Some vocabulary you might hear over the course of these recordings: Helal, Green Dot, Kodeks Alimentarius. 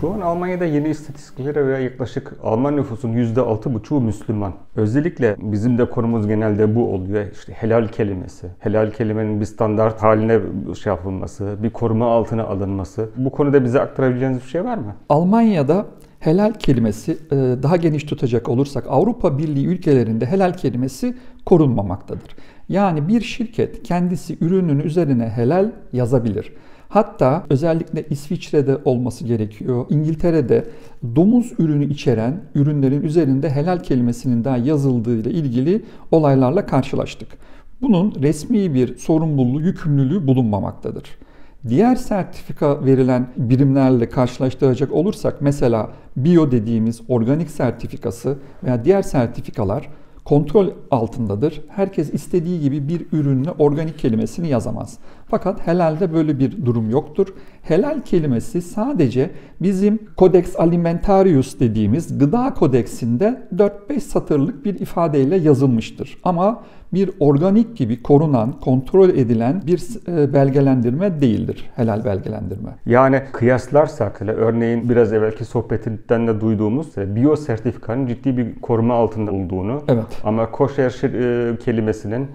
Şu an Almanya'da yeni istatistiklere göre yaklaşık Alman nüfusun %6,5'u Müslüman. Özellikle bizim de konumuz genelde bu oluyor. İşte helal kelimesi. Helal kelimenin bir standart haline şey yapılması, bir koruma altına alınması. Bu konuda bize aktarabileceğiniz bir şey var mı? Almanya'da helal kelimesi daha geniş tutacak olursak Avrupa Birliği ülkelerinde helal kelimesi korunmamaktadır. Yani bir şirket kendisi ürünün üzerine helal yazabilir. Hatta özellikle İsviçre'de olması gerekiyor. İngiltere'de domuz ürünü içeren ürünlerin üzerinde helal kelimesinin daha yazıldığıyla ilgili olaylarla karşılaştık. Bunun resmi bir sorumluluğu, yükümlülüğü bulunmamaktadır. Diğer sertifika verilen birimlerle karşılaştıracak olursak mesela bio dediğimiz organik sertifikası veya diğer sertifikalar kontrol altındadır. Herkes istediği gibi bir ürünle organik kelimesini yazamaz. Fakat helalde böyle bir durum yoktur. Helal kelimesi sadece bizim Kodeks Alimentarius dediğimiz gıda kodeksinde 4-5 satırlık bir ifadeyle yazılmıştır. Ama bir organik gibi korunan, kontrol edilen bir belgelendirme değildir helal belgelendirme. Yani kıyaslarsak, örneğin biraz evvelki sohbetinden de duyduğumuz biyo sertifikanın ciddi bir koruma altında olduğunu, evet, ama koşer kelimesinin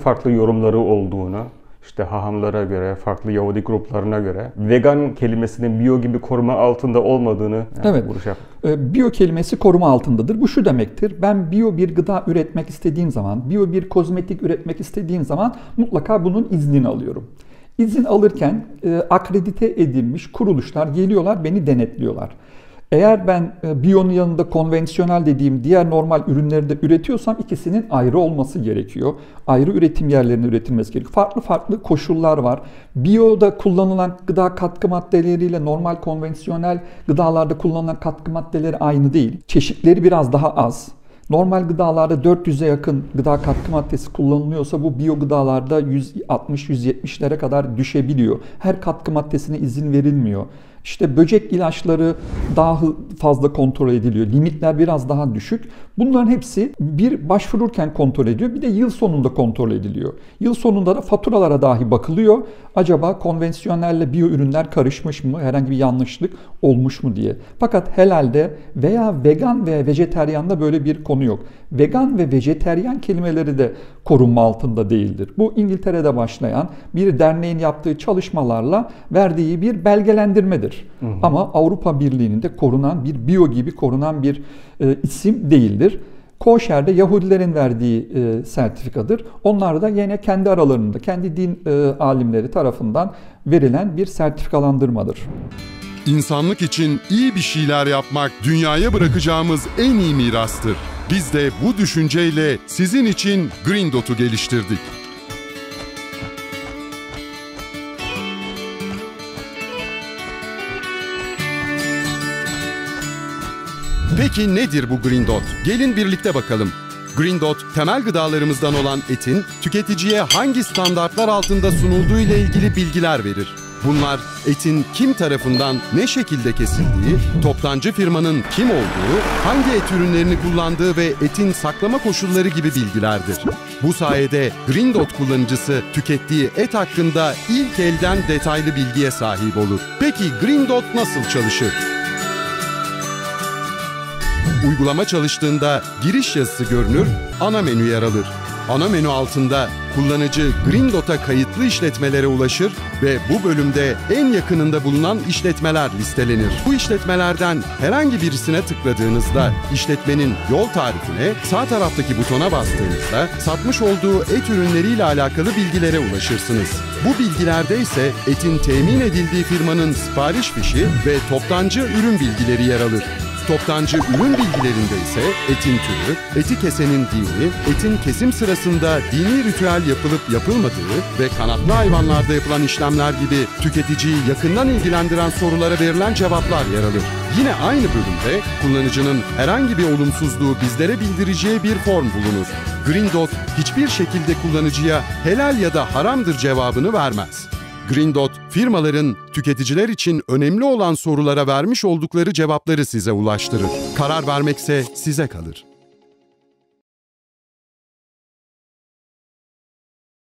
farklı yorumları olduğunu, işte hahamlara göre, farklı Yahudi gruplarına göre vegan kelimesinin bio gibi koruma altında olmadığını vuruş yaptık. Bio kelimesi koruma altındadır. Bu şu demektir. Ben bio bir gıda üretmek istediğim zaman, bio bir kozmetik üretmek istediğim zaman mutlaka bunun iznini alıyorum. İzin alırken akredite edilmiş kuruluşlar geliyorlar, beni denetliyorlar. Eğer ben biyonun yanında konvansiyonel dediğim diğer normal ürünleri de üretiyorsam ikisinin ayrı olması gerekiyor. Ayrı üretim yerlerinde üretilmesi gerekiyor. Farklı koşullar var. Biyoda kullanılan gıda katkı maddeleriyle normal konvansiyonel gıdalarda kullanılan katkı maddeleri aynı değil. Çeşitleri biraz daha az. Normal gıdalarda 400'e yakın gıda katkı maddesi kullanılıyorsa bu biyo gıdalarda 160-170'lere kadar düşebiliyor. Her katkı maddesine izin verilmiyor. İşte böcek ilaçları daha fazla kontrol ediliyor. Limitler biraz daha düşük. Bunların hepsi bir başvururken kontrol ediliyor. Bir de yıl sonunda kontrol ediliyor. Yıl sonunda da faturalara dahi bakılıyor. Acaba konvansiyonelle biyo ürünler karışmış mı? Herhangi bir yanlışlık olmuş mu diye. Fakat helalde veya vegan ve vejeteryanda böyle bir konu yok. Vegan ve vejeteryan kelimeleri de korunma altında değildir. Bu İngiltere'de başlayan bir derneğin yaptığı çalışmalarla verdiği bir belgelendirmedir. Ama Avrupa Birliği'nin de korunan bir biyo gibi korunan bir isim değildir. Koşer'de Yahudilerin verdiği sertifikadır. Onlar da yine kendi aralarında, kendi din alimleri tarafından verilen bir sertifikalandırmadır. İnsanlık için iyi bir şeyler yapmak dünyaya bırakacağımız en iyi mirastır. Biz de bu düşünceyle sizin için Green Dot'u geliştirdik. Peki nedir bu Green Dot? Gelin birlikte bakalım. Green Dot, temel gıdalarımızdan olan etin tüketiciye hangi standartlar altında sunulduğu ile ilgili bilgiler verir. Bunlar etin kim tarafından ne şekilde kesildiği, toptancı firmanın kim olduğu, hangi et ürünlerini kullandığı ve etin saklama koşulları gibi bilgilerdir. Bu sayede Green Dot kullanıcısı tükettiği et hakkında ilk elden detaylı bilgiye sahip olur. Peki Green Dot nasıl çalışır? Uygulama çalıştığında giriş yazısı görünür, ana menü yer alır. Ana menü altında kullanıcı Green Dot'a kayıtlı işletmelere ulaşır ve bu bölümde en yakınında bulunan işletmeler listelenir. Bu işletmelerden herhangi birisine tıkladığınızda işletmenin yol tarifine, sağ taraftaki butona bastığınızda satmış olduğu et ürünleriyle alakalı bilgilere ulaşırsınız. Bu bilgilerde ise etin temin edildiği firmanın sipariş fişi ve toptancı ürün bilgileri yer alır. Toptancı ürün bilgilerinde ise etin türü, eti kesenin dini, etin kesim sırasında dini ritüel yapılıp yapılmadığı ve kanatlı hayvanlarda yapılan işlemler gibi tüketiciyi yakından ilgilendiren sorulara verilen cevaplar yer alır. Yine aynı bölümde kullanıcının herhangi bir olumsuzluğu bizlere bildireceği bir form bulunur. Green Dot hiçbir şekilde kullanıcıya helal ya da haramdır cevabını vermez. Green Dot, firmaların tüketiciler için önemli olan sorulara vermiş oldukları cevapları size ulaştırır. Karar vermekse size kalır.